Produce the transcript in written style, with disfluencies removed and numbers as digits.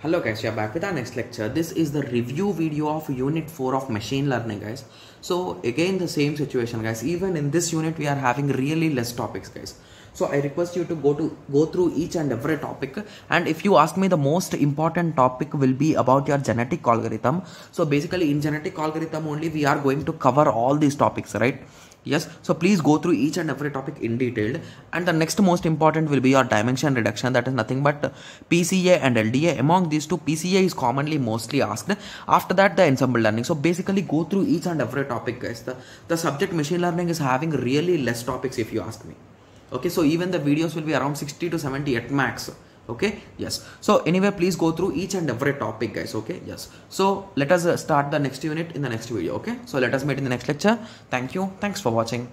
Hello guys, we are back with our next lecture. This is the review video of unit 4 of machine learning, guys. So again the same situation, guys. Even in this unit we are having really less topics, guys. So I request you to go through each and every topic, and if you ask me, the most important topic will be about your genetic algorithm. So basically in genetic algorithm only we are going to cover all these topics, right? Yes, so please go through each and every topic in detail. And the next most important will be your dimension reduction, that is nothing but PCA and LDA. Among these two, PCA is commonly mostly asked. After that, the ensemble learning. So basically go through each and every topic, guys. The subject machine learning is having really less topics if you ask me. Okay, so even the videos will be around 60 to 70 at max. Okay, yes. So anyway, please go through each and every topic, guys. Okay, yes. So let us start the next unit in the next video. Okay, so let us meet in the next lecture. Thank you. Thanks for watching.